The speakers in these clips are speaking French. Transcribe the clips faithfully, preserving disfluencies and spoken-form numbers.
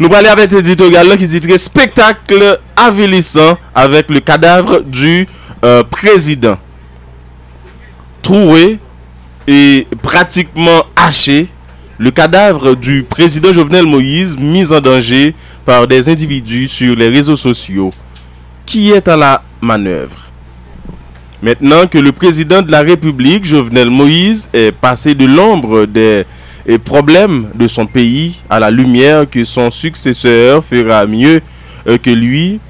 Nous parlons avec l'éditorial qui dit « Spectacle avilissant avec le cadavre du euh, président. Troué et pratiquement haché, le cadavre du président Jovenel Moïse mis en danger par des individus sur les réseaux sociaux. Qui est à la manœuvre? Maintenant que le président de la République, Jovenel Moïse, est passé de l'ombre des problèmes de son pays à la lumière que son successeur fera mieux que lui,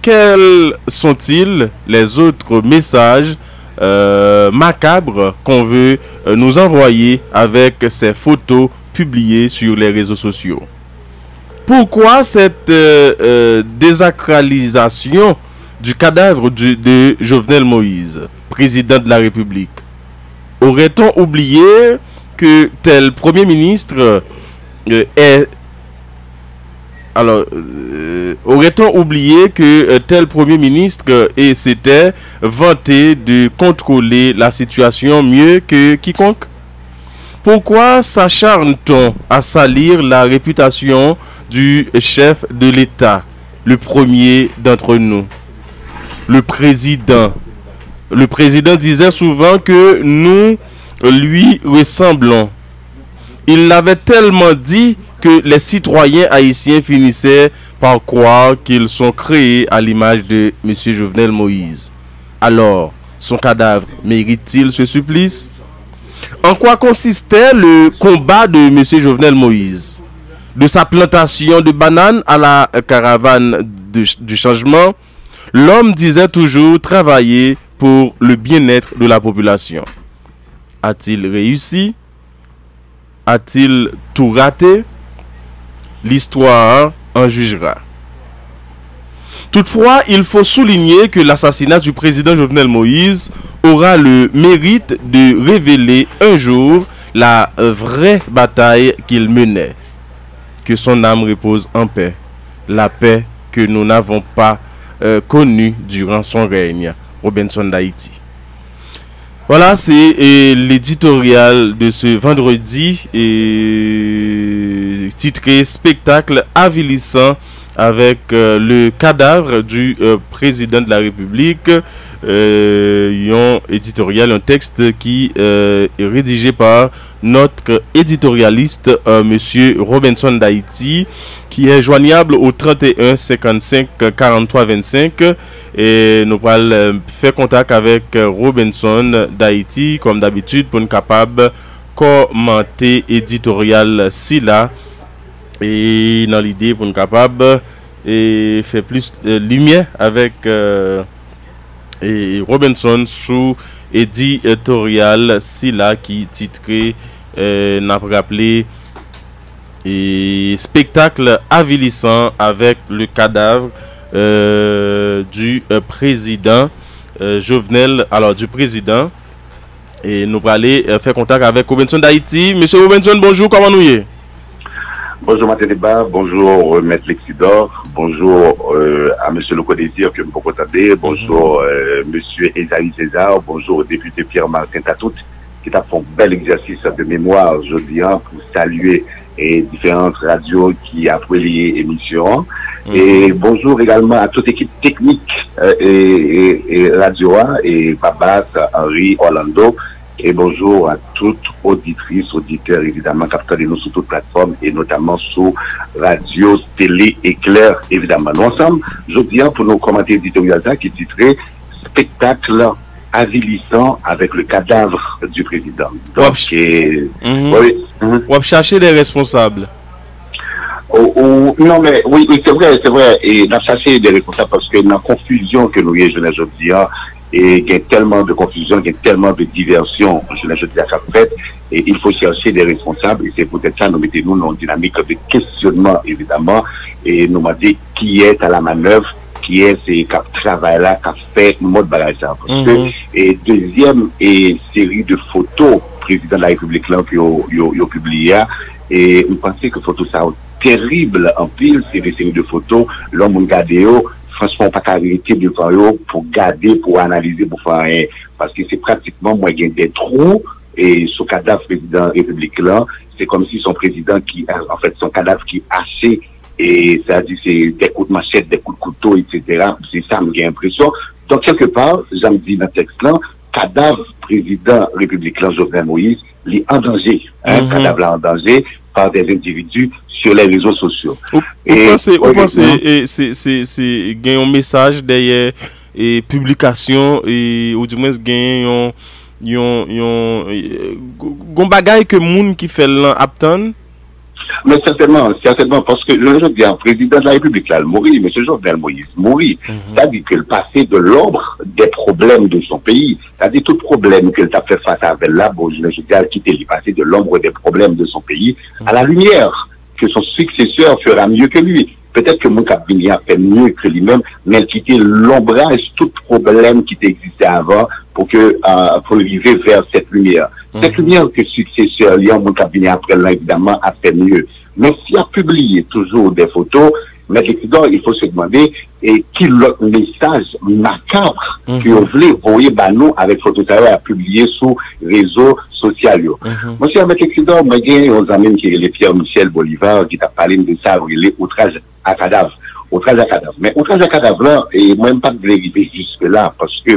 quels sont-ils les autres messages euh, macabres qu'on veut nous envoyer avec ces photos publiées sur les réseaux sociaux? Pourquoi cette euh, euh, désacralisation du cadavre de, de Jovenel Moïse, président de la République? Aurait-on oublié que tel Premier ministre euh, est... Alors, euh, aurait-on oublié que euh, tel Premier ministre euh, et s'était vanté de contrôler la situation mieux que quiconque? Pourquoi s'acharne-t-on à salir la réputation du chef de l'État, le premier d'entre nous? Le président. Le président disait souvent que nous lui ressemblons. Il l'avait tellement dit que les citoyens haïtiens finissaient par croire qu'ils sont créés à l'image de M. Jovenel Moïse. Alors, son cadavre mérite-t-il ce supplice? En quoi consistait le combat de M. Jovenel Moïse? De sa plantation de bananes à la caravane de, du changement, l'homme disait toujours travailler pour le bien-être de la population. A-t-il réussi? A-t-il tout raté? L'histoire en jugera. Toutefois, il faut souligner que l'assassinat du président Jovenel Moïse aura le mérite de révéler un jour la vraie bataille qu'il menait. Que son âme repose en paix, la paix que nous n'avons pas Euh, connu durant son règne. Robinson d'Haïti. Voilà, c'est l'éditorial de ce vendredi et titré Spectacle avilissant avec euh, le cadavre du euh, président de la République. Euh, un éditorial, un texte qui euh, est rédigé par notre éditorialiste euh, monsieur Robinson d'Haïti, qui est joignable au trente et un cinquante-cinq quarante-trois vingt-cinq, et nous allons euh, faire contact avec Robinson d'Haïti comme d'habitude pour nous capable commenter éditorial si là et dans l'idée pour nous capable et faire plus euh, lumière avec euh, et Robinson sous éditorial si là qui titré euh, n'a pas rappelé et spectacle avilissant avec le cadavre euh, du euh, président euh, Jovenel, alors du président, et nous allons aller euh, faire contact avec Robinson d'Haïti. Monsieur Robinson, bonjour, comment nous y est? Bonjour Matin Débat, bonjour euh, Maître Lexidor, bonjour euh, à Monsieur Loco-Désir que vous pouvez attendre, bonjour euh, Monsieur Esaïe César, bonjour au député Pierre-Martin Tatout qui a fait un bel exercice de mémoire aujourd'hui pour saluer et différentes radios qui a publié l'émission. Mmh. Et bonjour également à toute l'équipe technique euh, et, et, et radio et Babas, Henri, Orlando. Et bonjour à toute auditrice, auditeur, évidemment, capteur de nous sur toutes plateformes, et notamment sur Radio Télé Eclair, évidemment. Nous ensemble, je viens pour nous commenter l'éditorial qui est titré Spectacle avilissant avec le cadavre du président. Donc, et... mm-hmm. oui. mm-hmm. On va chercher des responsables. Oh, oh, non, mais oui, oui c'est vrai, c'est vrai. Et on a cherché des responsables parce que la confusion que nous y est, je dis, et qu'il y a tellement de confusion, qu'il y a tellement de diversion, je l'ai jeté à chaque fête, et il faut chercher des responsables, et c'est peut-être ça, nous mettons-nous dans une dynamique de questionnement, évidemment, et nous m'a dit qui est à la manœuvre, qui est ces cap travail là, cap fait, mode balance. Parce que, et deuxième, et série de photos, président de la République là, qui ont publié, et vous pensez que photos ça, terrible, en pile, c'est des séries de photos, l'homme gadéo, franchement, pas qu'à vérité de eux pour garder, pour analyser, pour faire rien. Parce que c'est pratiquement moyen des trous, et son cadavre président républicain, c'est comme si son président qui, en fait, son cadavre qui haché, et ça dit c'est des coups de machette, des coups de couteau, et cetera. C'est ça, j'ai l'impression. Donc, quelque part, j'ai dit dans le texte-là, cadavre président République là, Jovenel Moïse, il est en danger. Hein, mm-hmm. Cadavre là en danger par des individus sur les réseaux sociaux. Vous pensez que c'est un message derrière et publication, et, ou du moins, c'est un. Yon, yon, yon bagay que moun qui fait l'aptan? Mais certainement, certainement, parce que le président de la République, là, il mourit, M. Jovenel Moïse mourit. Mm-hmm. C'est-à-dire qu'il passait de l'ombre des problèmes de son pays. C'est-à-dire tout problème qu'il a fait face à la bouche, je dirais, quitter, il passait de l'ombre des problèmes de son pays mm-hmm. à la lumière, que son successeur fera mieux que lui. Peut-être que mon cabinet a fait mieux que lui-même, mais il quittait l'ombrage, tout problème qui existait avant, pour que, euh, pour arriver vers cette lumière. Mmh. Cette lumière que successeur, Léon, mon cabinet, après, là, évidemment, a fait mieux. Mais s'il a publié toujours des photos, mais Lexidor, il faut se demander, et qui l'autre message macabre mmh. que vous voulez voyer, bah, nous, avec photos, à publier sous réseaux sociaux. Mm-hmm. Monsieur, avec Lexidor, moi, j'ai, on amène qui est le Pierre-Michel Bolivar, qui t'a parlé de ça, il est outrage à cadavre. Outrage à cadavre. Mais outrage à cadavre, là, et moi, je ne pas arriver jusque-là, parce que je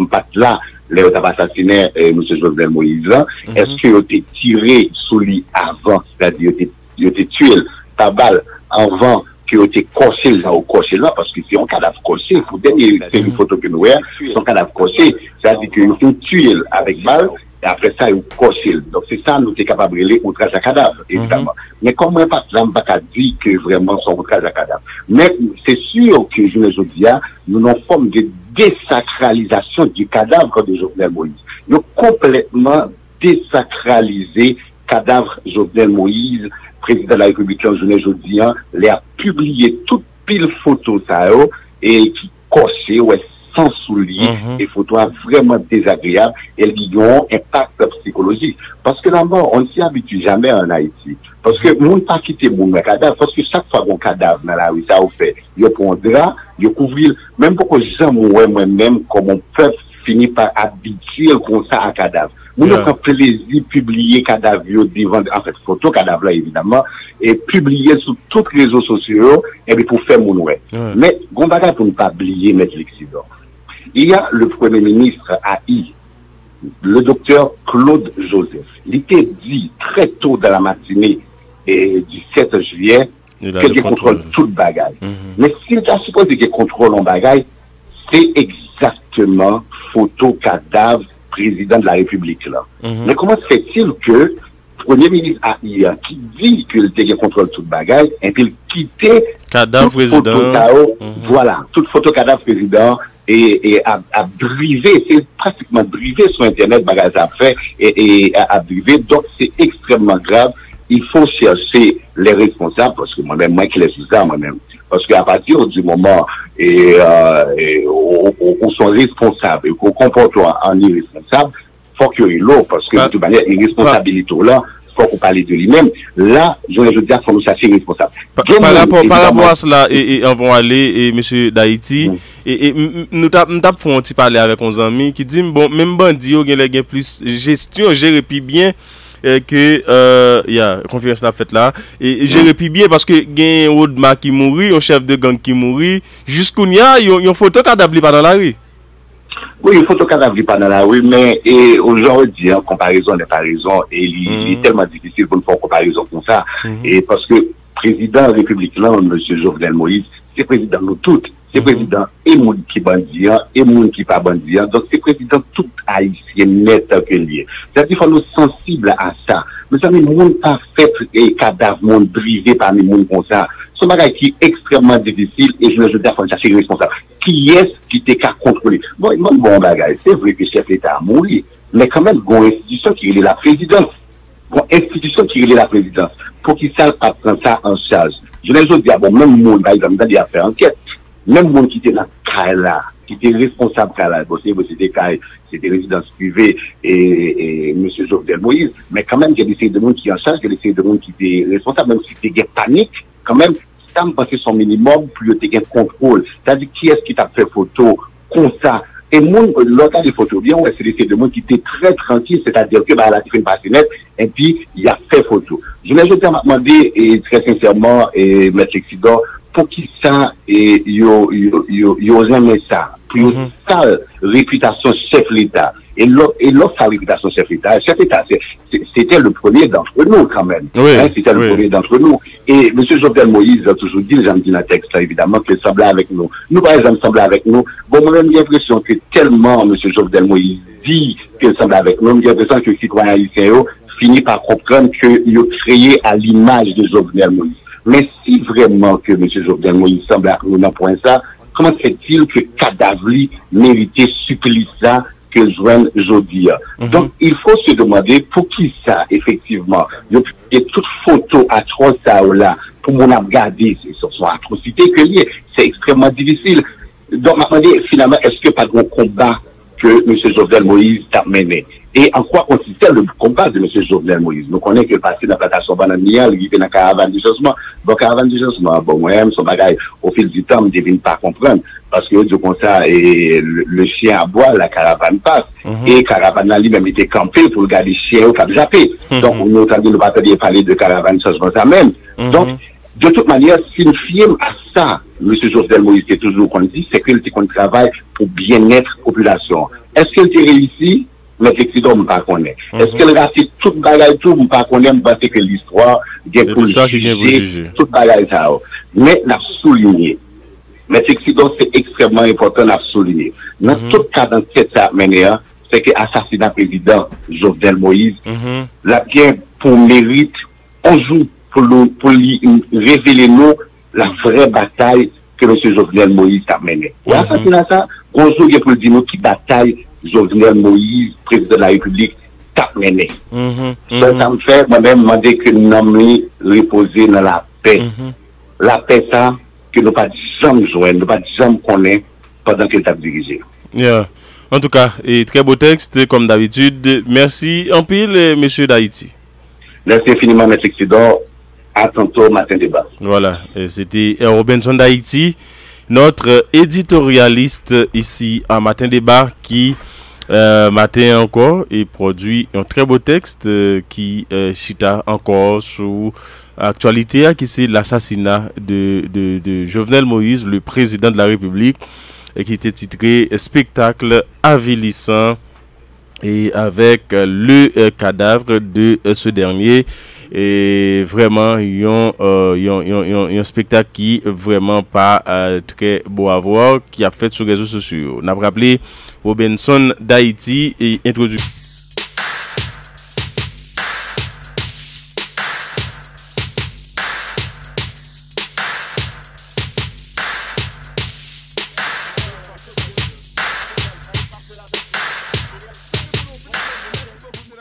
ne pas là, les autres assassinés, M. Jovenel Moïse, là, mm-hmm. est-ce qu'ils ont été tirés sous lui avant, c'est-à-dire qu'ils ont été tués par balle avant qu'ils ont été corsés là ou corsés là, parce que c'est un cadavre corsé, il faut dernier, c'est une photo que nous voyons, c'est un cadavre corsé, c'est-à-dire qu'ils ont été tués avec balle, et après ça, ils corsent. Donc, c'est ça, nous sommes capables de brûler outrage à cadavre, évidemment. Mm-hmm. Mais comment pas, je n'ai pas dit que vraiment son outrage à cadavre. Mais c'est sûr que, je le dis, nous avons une forme de désacralisation du cadavre de Jovenel Moïse. Nous avons complètement désacralisé cadavre Jovenel Moïse, président de la République, je ne le dis, les a publié toute pile photo, ça, et qui corsent, ouais, sans soulier, mm-hmm. et photos vraiment désagréables, et qui ont un impact psychologique. Parce que d'abord, on ne s'y habitue jamais en Haïti. Parce que, nous ne pas quitter mon cadavre, parce que chaque fois qu'on cadavre dans la rue, ça vous fait, il prend un drap, il couvre, même pour que j'aime moi-même, comme on peut finir par habituer comme ça à cadavre. Nous yeah. avons plaisir publier cadavre, en fait, photo cadavre là, évidemment, et publier sur tous les réseaux sociaux, et bien, pour faire mon ouais. Yeah. Mais, on va pas pas oublier, mettre Lexidor. Il y a le premier ministre haïtien, le docteur Claude Joseph. Il était dit très tôt dans la matinée et du sept juillet qu'il contrôle, contrôle toute bagaille. Mm-hmm. Mais s'il a supposé qu'il contrôle en bagaille, c'est exactement photo cadavre président de la République là. Mm-hmm. Mais comment se fait-il que premier ministre haïtien qui dit qu'il contrôle toute bagaille et qu'il quittait cadavre président, mm-hmm. voilà, toute photo cadavre président. Et, et à, à briver, c'est pratiquement briver sur Internet, bagage à faire, et, et à, à briver. Donc, c'est extrêmement grave. Il faut chercher les responsables, parce que moi-même, moi qui les suis ça, moi-même. Parce qu'à partir du moment et, euh, et on, on, on sont responsables, et qu'on comporte en irresponsable, faut qu'il y ait l'eau, parce que de toute manière, l'irresponsabilité là, faut qu'on parle de lui-même. Là, je veux dire, faut nous chercher responsable. Par, par, rapport, par rapport à cela, et, et on va aller, et monsieur d'Haïti, mm. et, et nous tapons un petit parler avec nos amis qui dit bon, même bandit, il y a plus gestion, gérer plus bien euh, que, euh, il y a conférence la fête là, et gérer plus bien parce que il y a un Rodma qui mourit, un chef de gang qui mourit, jusqu'où il y a, il y a un photo cadavre pas dans la rue. Oui, il faut tout cadavre pas dans la rue, mais et aujourd'hui, en comparaison n'est pas raison, et il, mmh. il est tellement difficile pour nous faire une comparaison comme ça, mmh. et parce que président républicain, M. Jovenel Moïse, c'est président nous toutes, c'est mmh. président et moun qui bandien, et moun qui pas bandien, donc c'est président tout haïtien net que lié. C'est-à-dire qu'il faut nous sensibles à ça. Nous sommes une monde parfaite et cadavre, monde brisé parmi les monde comme ça. C'est un bagage qui est extrêmement difficile et je ne veux dire qu'on cherche les responsables. Qui est-ce qui t'est qu'à contrôler? Bon, il manque bon bagage. C'est vrai que le chef d'État a mouru, mais quand même, bon institution qui est la présidence. Bon institution qui est la présidence. Pour qu'il sache pas prendre ça en charge. Je ne veux dire, bon, même monde, par exemple, il a fait enquête. Même monde qui était dans la là, qui était responsable de la bon, c'était c'était résidence privée et, et M. Jovenel Moïse, mais quand même, il y a des séries de monde qui en charge, il y a des séries de monde qui étaient responsables, même si c'était panique. Quand même, ça me passe son minimum, plus il y a un contrôle. C'est-à-dire, qui est-ce qui t'a fait photo, comme ça? Et mon, l'autre des photos, bien, ouais, c'est des gens qui étaient très tranquilles, c'est-à-dire que, bah, la différence passe net, et puis, il a fait photo. Je me suis demandé, et très sincèrement, et M. Lexidor, pour qui ça, et yo, yo, yo, yo aimé ça, pour mm-hmm. sa réputation chef l'État. Et l'autre, sa réputation chef l'État, chef l'État, c'était le premier d'entre nous, quand même. Oui, hein, c'était oui. le premier d'entre nous. Et M. Jovenel Moïse a toujours dit, j'aime dit dans le texte, là, évidemment, qu'il semblait avec nous. Nous, par exemple, semblait avec nous. Bon, moi, j'ai l'impression que tellement M. Jovenel Moïse dit qu'il semblait avec nous, j'ai l'impression que les citoyens haïtiens finissent par comprendre qu'ils ont créé à l'image de Jovenel Moïse. Mais si vraiment que M. Jovenel Moïse semble à nous dans point ça, comment se fait-il que Kadavli méritait supplice ça que joigne Jodia? Mm-hmm. Donc, il faut se demander pour qui ça, effectivement. Il y a toute photo atroce ça ou là, pour mon regarder, c'est sur son atrocité que lié. C'est extrêmement difficile. Donc, attendez, finalement, est-ce que pas de combat que M. Jovenel Moïse t'a mené? Et en quoi consistait le combat de M. Jovenel Moïse? Nous connaissons qu'il passait dans la plantation bananière, il était dans la caravane du changement. Bon, caravane du changement, bon, moi-même, son bagage, au fil du temps, je ne devine pas comprendre. Parce que, du coup, ça, et le, le chien à bois, la caravane passe. Mm-hmm. Et caravane, lui-même, était campé pour garder le chien au cap jappé. Mm-hmm. Donc, nous, nous ne pas parler de caravane du changement, ça même. Mm-hmm. Donc, de toute manière, si nous fions à ça, M. Jovenel Moïse, c'est toujours qu'on dit, c'est qu'il travaille pour bien-être population. Est-ce qu'il était réussi? Mais Lexidor ne pas connaît. Est-ce qu'elle a fait toute bagaille tout, ne pas connaît, me pensez que l'histoire, bien pour juger, toute bagaille ça. Mais, l'a souligné. Mais Lexidor, c'est extrêmement important, l'a souligné. Dans mm-hmm. tout cas, dans cette manière, c'est que l'assassinat président Jovenel Moïse, mm-hmm. l'a bien pour mérite, un jour, pour, le, pour lui révéler nous, la vraie bataille que M. Jovenel Moïse a menée. Mm-hmm. L'assassinat ça, un jour, il faut dire nous qui bataille Jovenel Moïse, président de la République, t'a mené. Mm-hmm, mm-hmm. Ça, ça me fait moi-même demander que nous sommes reposés dans la paix. Mm-hmm. La paix, ça, que nous pas jamais jouer, nous pas jamais connaître pendant que tu as dirigé. Yeah. En tout cas, et très beau texte, comme d'habitude. Merci en pile, monsieur d'Haïti. Merci infiniment, M. Lexidor. À tantôt, Matin Débat. Voilà, et c'était Robinson d'Haïti, notre éditorialiste ici à Matin Débat qui, euh, matin encore, et produit un très beau texte euh, qui euh, chita encore sur l'actualité, qui c'est l'assassinat de, de, de Jovenel Moïse, le président de la République, et qui était titré « Spectacle avilissant » et avec euh, le euh, cadavre de euh, ce dernier. Et vraiment, ils ont un spectacle qui vraiment pas euh, très beau à voir, qui a fait sur les réseaux sociaux. On a rappelé Robinson d'Haïti et introduit.